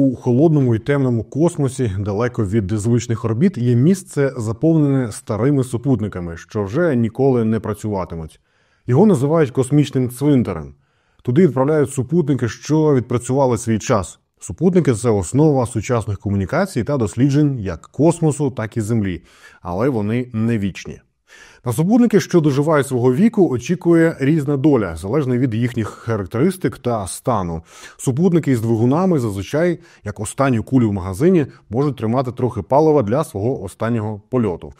У холодному і темному космосі, далеко від звичних орбіт, є місце, заповнене старими супутниками, що вже ніколи не працюватимуть. Його називають космічним цвинтарем. Туди відправляють супутники, що відпрацювали свій час. Супутники – це основа сучасних комунікацій та досліджень як космосу, так і Землі. Але вони не вічні. На супутники, що доживають свого віку, очікує різна доля, залежно від їхніх характеристик та стану. Супутники із двигунами зазвичай, як останню кулю в магазині, можуть тримати трохи палива для свого останнього польоту.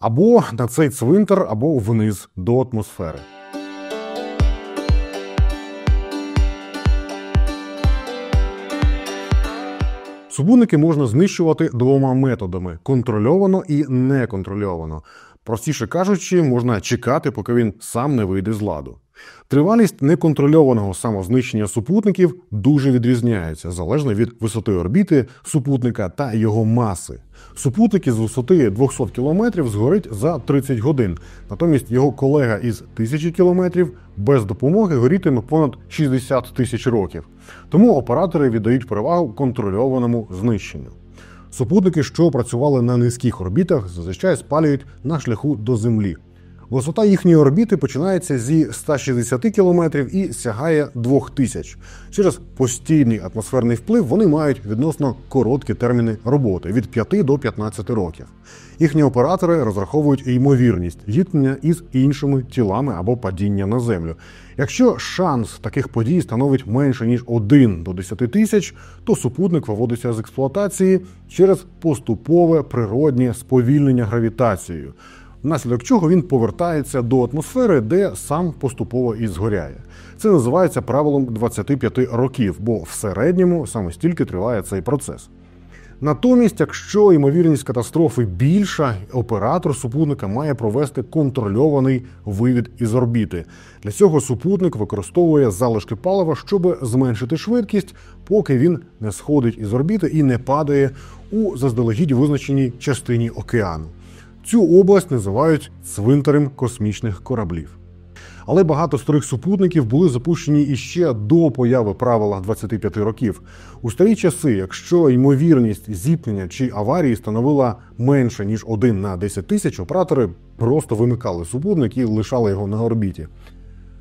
Або на цей цвинтар, або вниз, до атмосфери. Супутники можна знищувати двома методами – контрольовано і неконтрольовано. Простіше кажучи, можна чекати, поки він сам не вийде з ладу. Тривалість неконтрольованого самознищення супутників дуже відрізняється, залежно від висоти орбіти супутника та його маси. Супутник із висоти 200 км згорить за 30 годин, натомість його колега із 1000 км без допомоги горітиме понад 60 тисяч років. Тому оператори віддають перевагу контрольованому знищенню. Супутники, що працювали на низьких орбітах, зазвичай спалюють на шляху до Землі. Висота їхньої орбіти починається зі 160 км і сягає 2000. Через постійний атмосферний вплив вони мають відносно короткі терміни роботи – від 5 до 15 років. Їхні оператори розраховують ймовірність зіткнення із іншими тілами або падіння на Землю. Якщо шанс таких подій становить менше, ніж 1 до 10 тисяч, то супутник виводиться з експлуатації через поступове природнє сповільнення гравітацією, внаслідок чого він повертається до атмосфери, де сам поступово і згоряє. Це називається правилом 25 років, бо в середньому саме стільки триває цей процес. Натомість, якщо ймовірність катастрофи більша, оператор супутника має провести контрольований вивід із орбіти. Для цього супутник використовує залишки палива, щоб зменшити швидкість, поки він не сходить із орбіти і не падає у заздалегідь визначеній частині океану. Цю область називають цвинтарем космічних кораблів. Але багато старих супутників були запущені іще до появи правила 25 років. У старі часи, якщо ймовірність зіткнення чи аварії становила менше, ніж 1 на 10 тисяч, оператори просто вимикали супутник і лишали його на орбіті.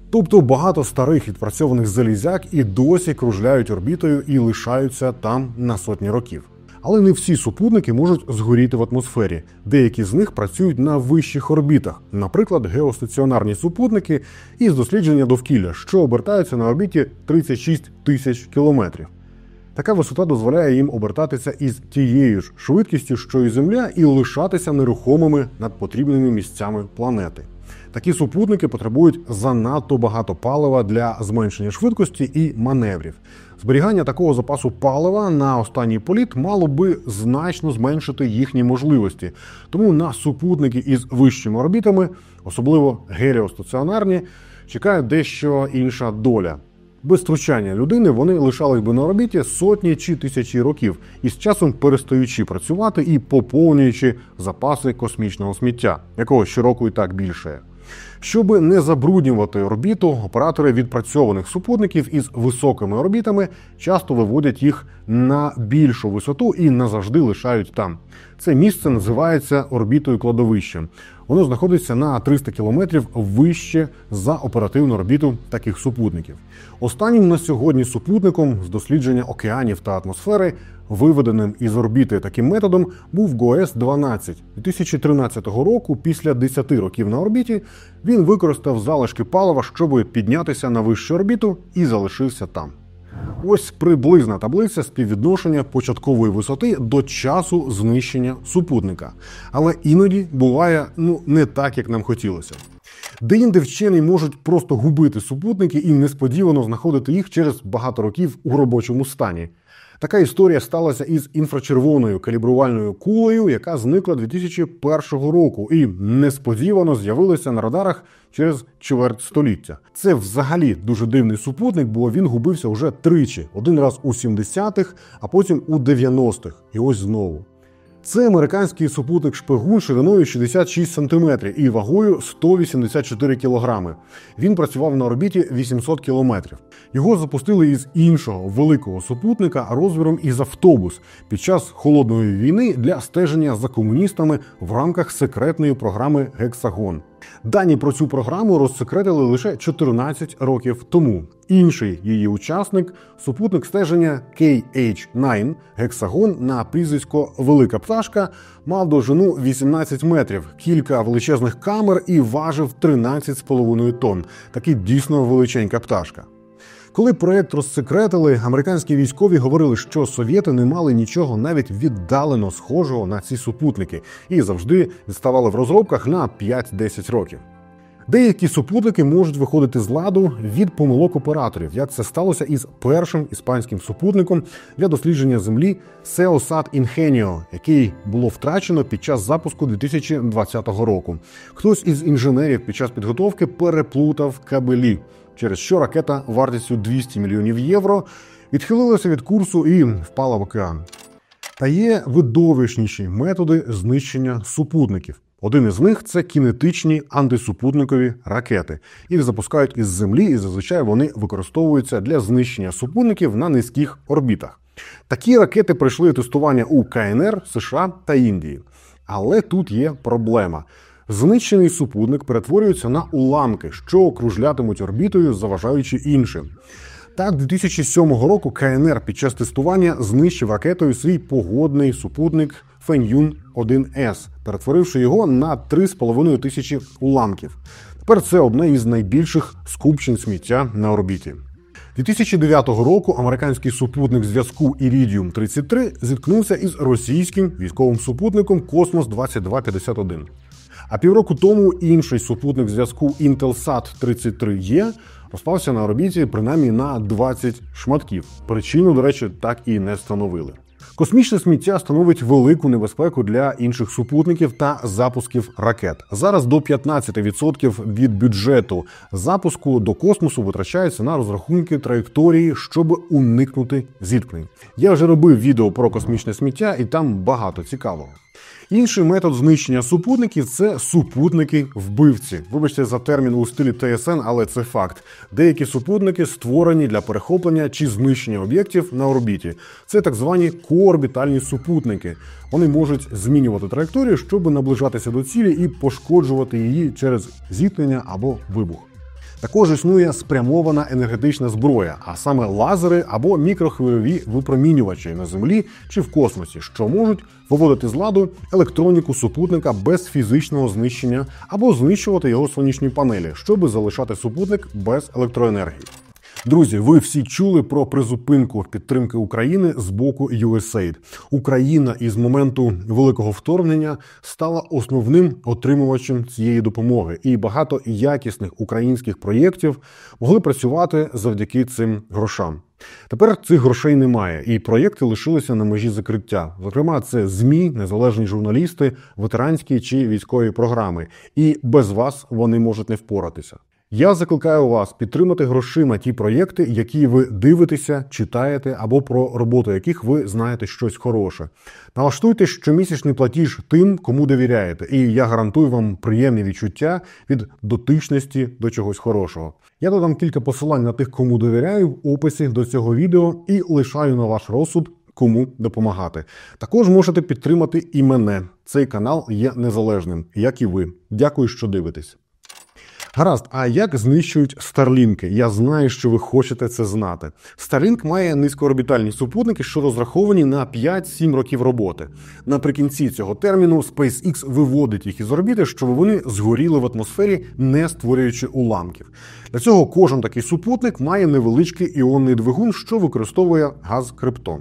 Тобто багато старих відпрацьованих залізяк і досі кружляють орбітою і лишаються там на сотні років. Але не всі супутники можуть згоріти в атмосфері. Деякі з них працюють на вищих орбітах, наприклад, геостаціонарні супутники із дослідження довкілля, що обертаються на орбіті 36 тисяч кілометрів. Така висота дозволяє їм обертатися із тією ж швидкістю, що і Земля, і лишатися нерухомими над потрібними місцями планети. Такі супутники потребують занадто багато палива для зменшення швидкості і маневрів. Зберігання такого запасу палива на останній політ мало би значно зменшити їхні можливості. Тому на супутники із вищими орбітами, особливо геліостаціонарні, чекає дещо інша доля. Без втручання людини вони лишались би на орбіті сотні чи тисячі років, із часом перестаючи працювати і поповнюючи запаси космічного сміття, якого щороку і так більше. Щоби не забруднювати орбіту, оператори відпрацьованих супутників із високими орбітами часто виводять їх на більшу висоту і назавжди лишають там. Це місце називається орбітою кладовищем. Воно знаходиться на 300 км вище за оперативну орбіту таких супутників. Останнім на сьогодні супутником з дослідження океанів та атмосфери, виведеним із орбіти таким методом, був ГОЕС-12. 2013 року, після 10 років на орбіті, він використав залишки палива, щоб піднятися на вищу орбіту, і залишився там. Ось приблизна таблиця співвідношення початкової висоти до часу знищення супутника. Але іноді буває, не так, як нам хотілося. Деінде вчені можуть просто губити супутники і несподівано знаходити їх через багато років у робочому стані. Така історія сталася із інфрачервоною калібрувальною кулею, яка зникла 2001 року і несподівано з'явилася на радарах через чверть століття. Це взагалі дуже дивний супутник, бо він губився уже тричі. Один раз у 70-х, а потім у 90-х. І ось знову. Це американський супутник-шпигун шириною 66 см і вагою 184 кг. Він працював на орбіті 800 км. Його запустили із іншого великого супутника розміром із автобус під час холодної війни для стеження за комуністами в рамках секретної програми «Гексагон». Дані про цю програму розсекретили лише 14 років тому. Інший її учасник – супутник стеження KH-9, гексагон на прізвисько «Велика пташка», мав довжину 18 метрів, кілька величезних камер і важив 13,5 тонн. Такий дійсно величенька пташка. Коли проєкт розсекретили, американські військові говорили, що совєти не мали нічого навіть віддалено схожого на ці супутники і завжди відставали в розробках на 5-10 років. Деякі супутники можуть виходити з ладу від помилок операторів, як це сталося із першим іспанським супутником для дослідження Землі Сеосат Інхеніо, який було втрачено під час запуску 2020 року. Хтось із інженерів під час підготовки переплутав кабелі, через що ракета вартістю 200 мільйонів євро відхилилася від курсу і впала в океан. Та є видовищніші методи знищення супутників. Один із них – це кінетичні антисупутникові ракети. Їх запускають із Землі, і зазвичай вони використовуються для знищення супутників на низьких орбітах. Такі ракети пройшли тестування у КНР, США та Індії. Але тут є проблема. Знищений супутник перетворюється на уламки, що кружлятимуть орбітою, заважаючи іншим. Так, 2007 року КНР під час тестування знищив ракетою свій погодний супутник Феньюн-1, перетворивши його на 3,5 тисячі уламків. Тепер це одне із найбільших скупчень сміття на орбіті. 2009 року американський супутник зв'язку Iridium-33 зіткнувся із російським військовим супутником Cosmos 2251. А півроку тому інший супутник зв'язку Intelsat 33Е розпався на орбіті принаймні на 20 шматків. Причину, до речі, так і не встановили. Космічне сміття становить велику небезпеку для інших супутників та запусків ракет. Зараз до 15% від бюджету запуску до космосу витрачається на розрахунки траєкторії, щоб уникнути зіткнень. Я вже робив відео про космічне сміття, і там багато цікавого. Інший метод знищення супутників – це супутники-вбивці. Вибачте за термін у стилі ТСН, але це факт. Деякі супутники створені для перехоплення чи знищення об'єктів на орбіті. Це так звані коорбітальні супутники. Вони можуть змінювати траєкторію, щоб наближатися до цілі і пошкоджувати її через зіткнення або вибух. Також існує спрямована енергетична зброя, а саме лазери або мікрохвильові випромінювачі на Землі чи в космосі, що можуть виводити з ладу електроніку супутника без фізичного знищення або знищувати його сонячні панелі, щоб залишати супутник без електроенергії. Друзі, ви всі чули про призупинку підтримки України з боку USAID. Україна із моменту великого вторгнення стала основним отримувачем цієї допомоги. І багато якісних українських проєктів могли працювати завдяки цим грошам. Тепер цих грошей немає, і проєкти лишилися на межі закриття. Зокрема, це ЗМІ, незалежні журналісти, ветеранські чи військові програми. І без вас вони можуть не впоратися. Я закликаю вас підтримати грошима ті проєкти, які ви дивитеся, читаєте або про роботу яких ви знаєте щось хороше. Налаштуйте щомісячний платіж тим, кому довіряєте, і я гарантую вам приємні відчуття від дотичності до чогось хорошого. Я додам кілька посилань на тих, кому довіряю, в описі до цього відео і лишаю на ваш розсуд, кому допомагати. Також можете підтримати і мене. Цей канал є незалежним, як і ви. Дякую, що дивитесь. Гаразд, а як знищують Starlink? Я знаю, що ви хочете це знати. Starlink має низькоорбітальні супутники, що розраховані на 5-7 років роботи. Наприкінці цього терміну SpaceX виводить їх із орбіти, щоб вони згоріли в атмосфері, не створюючи уламків. Для цього кожен такий супутник має невеличкий іонний двигун, що використовує газ криптон.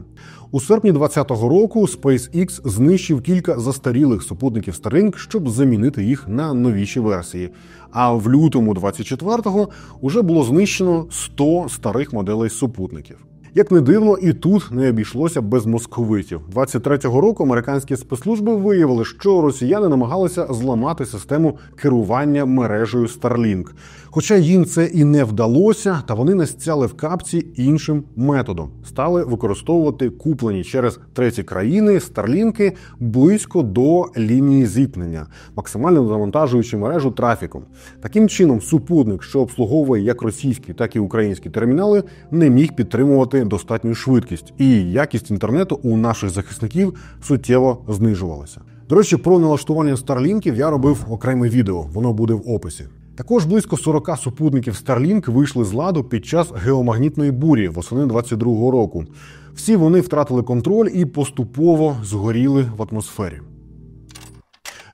У серпні 2020 року SpaceX знищив кілька застарілих супутників Starlink, щоб замінити їх на новіші версії. А в лютому 2024-го уже було знищено 100 старих моделей супутників. Як не дивно, і тут не обійшлося без московитів. 23-го року американські спецслужби виявили, що росіяни намагалися зламати систему керування мережею Starlink. Хоча їм це і не вдалося, та вони настяли в капці іншим методом. Стали використовувати куплені через треті країни Starlink близько до лінії зіткнення, максимально завантажуючи мережу трафіком. Таким чином, супутник, що обслуговує як російські, так і українські термінали, не міг підтримувати достатню швидкість, і якість інтернету у наших захисників суттєво знижувалася. До речі, про налаштування Starlink я робив окреме відео, воно буде в описі. Також близько 40 супутників Starlink вийшли з ладу під час геомагнітної бурі восени 22-го року. Всі вони втратили контроль і поступово згоріли в атмосфері.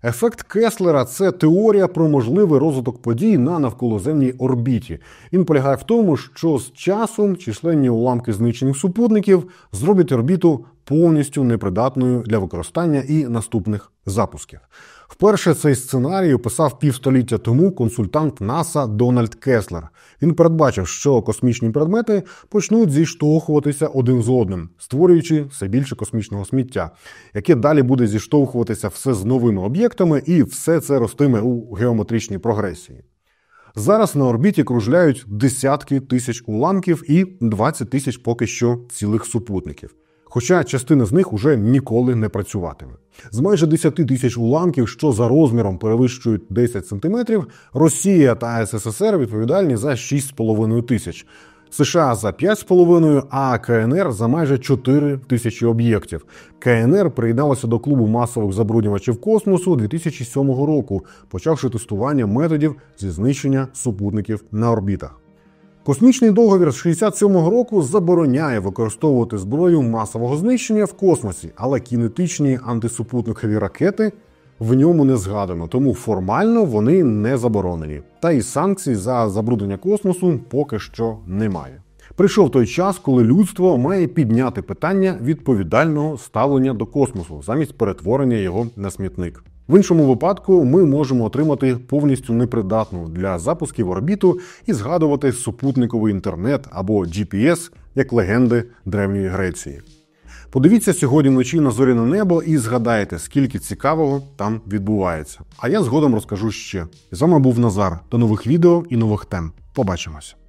Ефект Кеслера – це теорія про можливий розвиток подій на навколоземній орбіті. Він полягає в тому, що з часом численні уламки знищених супутників зроблять орбіту повністю непридатною для використання і наступних запусків. Вперше цей сценарій описав півстоліття тому консультант НАСА Дональд Кеслер. Він передбачив, що космічні предмети почнуть зіштовхуватися один з одним, створюючи все більше космічного сміття, яке далі буде зіштовхуватися все з новими об'єктами, і все це ростиме у геометричній прогресії. Зараз на орбіті кружляють десятки тисяч уламків і 20 тисяч поки що цілих супутників. Хоча частина з них уже ніколи не працюватиме. З майже 10 тисяч уламків, що за розміром перевищують 10 см, Росія та СССР відповідальні за 6,5 тисяч, США за 5,5, а КНР за майже 4 тисячі об'єктів. КНР приєдналася до клубу масових забруднювачів космосу 2007 року, почавши тестування методів зі знищення супутників на орбітах. Космічний договір з 67-го року забороняє використовувати зброю масового знищення в космосі, але кінетичні антисупутникові ракети в ньому не згадано, тому формально вони не заборонені. Та і санкцій за забруднення космосу поки що немає. Прийшов той час, коли людство має підняти питання відповідального ставлення до космосу, замість перетворення його на смітник. В іншому випадку ми можемо отримати повністю непридатну для запусків орбіту і згадувати супутниковий інтернет або GPS як легенди Древньої Греції. Подивіться сьогодні вночі на зоряне небо і згадайте, скільки цікавого там відбувається. А я згодом розкажу ще. З вами був Назар. До нових відео і нових тем. Побачимось!